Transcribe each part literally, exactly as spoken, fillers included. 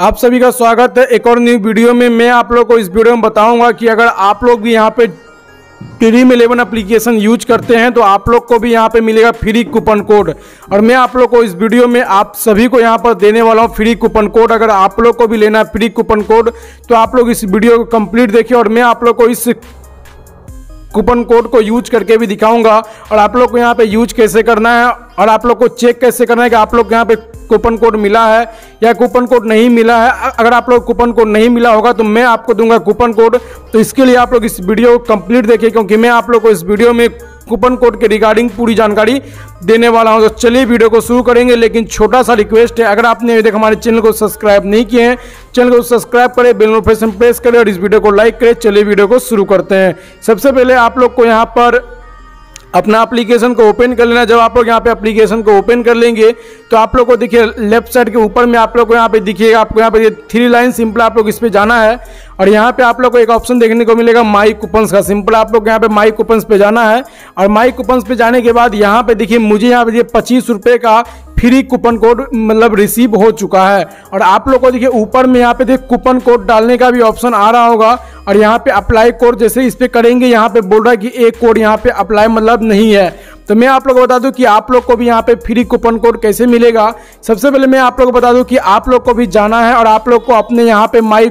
आप सभी का स्वागत है एक और न्यू वीडियो में। मैं आप लोग को इस वीडियो में बताऊंगा कि अगर आप लोग भी यहाँ पे ड्रीम इलेवन एप्लीकेशन यूज करते हैं तो आप लोग को भी यहाँ पे मिलेगा फ्री कूपन कोड। और मैं आप लोग को इस वीडियो में आप सभी को यहाँ पर देने वाला हूँ फ्री कूपन कोड। अगर आप लोग को भी लेना है फ्री कूपन कोड तो आप लोग इस वीडियो को कंप्लीट देखिए और मैं आप लोग को इस कूपन कोड को यूज करके भी दिखाऊंगा और आप लोग को यहाँ पे यूज कैसे करना है और आप लोग को चेक कैसे करना है कि आप लोग को यहाँ पे कूपन कोड मिला है या कूपन कोड नहीं मिला है। अगर आप लोग कूपन कोड नहीं मिला होगा तो मैं आपको दूंगा कूपन कोड, तो इसके लिए आप लोग इस वीडियो को कंप्लीट देखिए क्योंकि मैं आप लोग को इस वीडियो में कूपन कोड के रिगार्डिंग पूरी जानकारी देने वाला हूं। तो चलिए वीडियो को शुरू करेंगे, लेकिन छोटा सा रिक्वेस्ट है, अगर आपने अभी तक हमारे चैनल को सब्सक्राइब नहीं किए हैं चैनल को सब्सक्राइब करें, बेल नोटिफिकेशन प्रेस करें और इस वीडियो को लाइक करें। चलिए वीडियो को शुरू करते हैं। सबसे पहले आप लोग को यहाँ पर अपना एप्लीकेशन को ओपन कर लेना। जब आप लोग यहाँ पे एप्लीकेशन को ओपन कर लेंगे तो आप लोग को देखिए लेफ्ट साइड के ऊपर में आप लोग को यहाँ पे दिखिएगा, आपको यहाँ पे थ्री लाइन सिंपल आप लोग इस पे जाना है और यहाँ पे आप लोग को एक ऑप्शन देखने को मिलेगा माई कूपन्स का। सिंपल आप लोग यहाँ पे माई कूपन्स पे जाना है और माई कूपन्स पे जाने के बाद यहाँ पे देखिए मुझे यहाँ पे पच्चीस रुपये का फ्री कूपन कोड मतलब रिसीव हो चुका है। और आप लोग को देखिए ऊपर में यहाँ पे देखिए कूपन कोड डालने का भी ऑप्शन आ रहा होगा और यहाँ पे अप्लाई कोड जैसे इस पर करेंगे यहाँ पे बोल रहा है कि एक कोड यहाँ पे अप्लाई मतलब नहीं है। तो मैं आप लोग को बता दूं कि आप लोग को भी यहाँ पे फ्री कूपन कोड कैसे मिलेगा। सबसे पहले मैं आप लोग को बता दूं कि आप लोग को भी जाना है और आप लोग को अपने यहाँ पे माई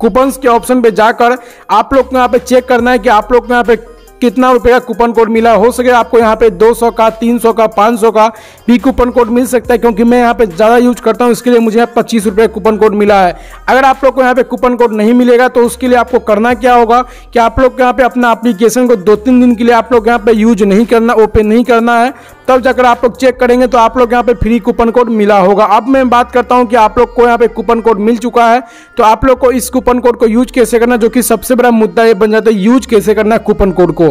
कूपन्स के ऑप्शन पे जाकर आप लोग को यहाँ पे चेक करना है कि आप लोग को यहाँ पे कितना रुपये का कूपन कोड मिला। हो सके आपको यहाँ पे दो सौ का, तीन सौ का, पाँच सौ का भी कूपन कोड मिल सकता है क्योंकि मैं यहाँ पे ज़्यादा यूज करता हूँ, इसके लिए मुझे यहाँ पच्चीस रुपये कूपन कोड मिला है। अगर आप लोग को यहाँ पे कूपन कोड नहीं मिलेगा तो उसके लिए आपको करना क्या होगा कि आप लोग यहाँ पे अपना एप्लीकेशन को दो तीन दिन के लिए आप लोग यहाँ पे यूज नहीं करना, ओपन नहीं करना है, तब जाकर आप लोग चेक करेंगे तो आप लोग यहाँ पे फ्री कूपन कोड मिला होगा। अब मैं बात करता हूँ कि आप लोग को यहाँ पे कूपन कोड मिल चुका है तो आप लोग को इस कूपन कोड को यूज कैसे करना, जो कि सबसे बड़ा मुद्दा ये बन जाता है यूज कैसे करना है कूपन कोड को।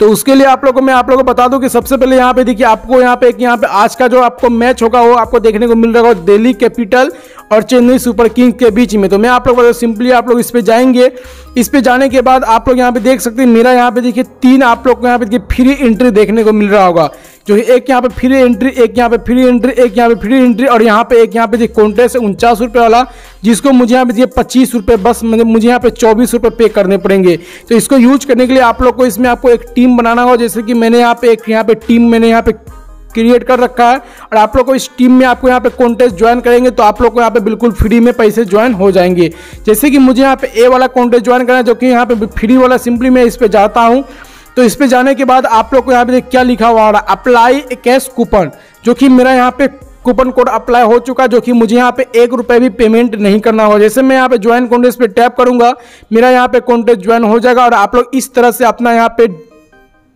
तो उसके लिए आप लोग को मैं आप लोग को बता दूं कि सबसे पहले यहाँ पे देखिए आपको यहाँ पे एक यहाँ पे आज का जो आपको मैच होगा वो आपको देखने को मिल रहा होगा दिल्ली कैपिटल और चेन्नई सुपर किंग्स के बीच में। तो मैं आप लोग को सिंपली आप लोग इस पे जाएंगे। इस पे जाने के बाद आप लोग यहाँ पे देख सकते हैं मेरा यहाँ पे देखिए तीन आप लोग को यहाँ पे देखिए फ्री एंट्री देखने को मिल रहा होगा, जो एक यहाँ पे फ्री एंट्री, एक यहाँ पे फ्री एंट्री, एक यहाँ पे फ्री एंट्री और यहाँ पे एक यहाँ पे देखिए कॉन्टेस्ट उनचास रुपये वाला, जिसको मुझे यहाँ पे देखिए पच्चीस रुपये बस मुझे यहाँ पे चौबीस रुपये पे करने पड़ेंगे। तो इसको यूज करने के लिए आप लोग को इसमें आपको एक टीम बनाना होगा, जैसे कि मैंने यहाँ पे एक यहाँ पे टीम मैंने यहाँ पे क्रिएट कर रखा है और आप लोग को इस टीम में आपको यहाँ पे कॉन्टेस्ट ज्वाइन करेंगे तो आप लोग को यहाँ पे बिल्कुल फ्री में पैसे ज्वाइन हो जाएंगे। जैसे कि मुझे यहाँ पे ए वाला कॉन्टेस्ट ज्वाइन करना है जो कि यहाँ पे फ्री वाला, सिंपली मैं इस पर जाता हूँ। तो इस पे जाने के बाद आप लोग को यहाँ पे क्या लिखा हुआ आ रहा है अप्लाई कैश कूपन, जो कि मेरा यहाँ पे कूपन कोड अप्लाई हो चुका, जो कि मुझे यहाँ पे एक रुपये भी पेमेंट नहीं करना होगा। जैसे मैं यहाँ पे ज्वाइन कॉन्टेस्ट पे टैप करूँगा मेरा यहाँ पे कॉन्टेस्ट ज्वाइन हो जाएगा और आप लोग इस तरह से अपना यहाँ पे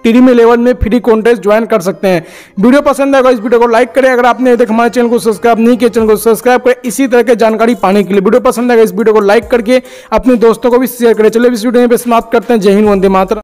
ड्रीम इलेवन में फ्री कॉन्टेस्ट ज्वाइन कर सकते हैं। वीडियो पसंद आएगा इस वीडियो को लाइक करें, अगर आपने अभी तक हमारे चैनल को सब्सक्राइब नहीं किया चैनल को सब्सक्राइब करें इसी तरह की जानकारी पाने के लिए। वीडियो पसंद आएगा इस वीडियो को लाइक करके अपने दोस्तों को भी शेयर करें। चलिए इस वीडियो में समाप्त करते हैं। जय हिंद, वंदे मातरम।